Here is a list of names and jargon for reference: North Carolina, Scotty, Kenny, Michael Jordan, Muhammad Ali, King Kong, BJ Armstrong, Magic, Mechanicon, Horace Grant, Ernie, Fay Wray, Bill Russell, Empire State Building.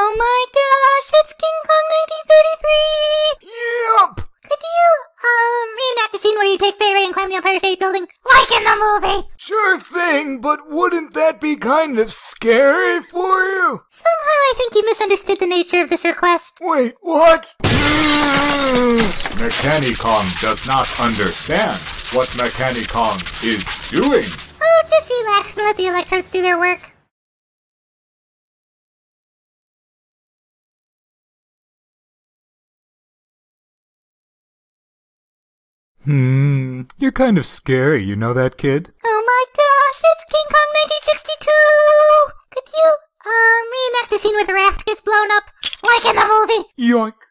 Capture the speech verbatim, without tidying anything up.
Oh my gosh, it's King Kong nineteen thirty-three! Yep! Could you, um, reenact the scene where you take Fay Wray and climb the Empire State Building, like in the movie? Sure thing, but wouldn't that be kind of scary for you? Somehow I think you misunderstood the nature of this request. Wait, what? Mechanicon does not understand what Mechanicon is doing. Oh, just relax and let the electrodes do their work. Hmm, you're kind of scary, you know that, kid? Oh my gosh, it's King Kong nineteen sixty-two! Could you, um, reenact the scene where the raft gets blown up, like in the movie? Yoink.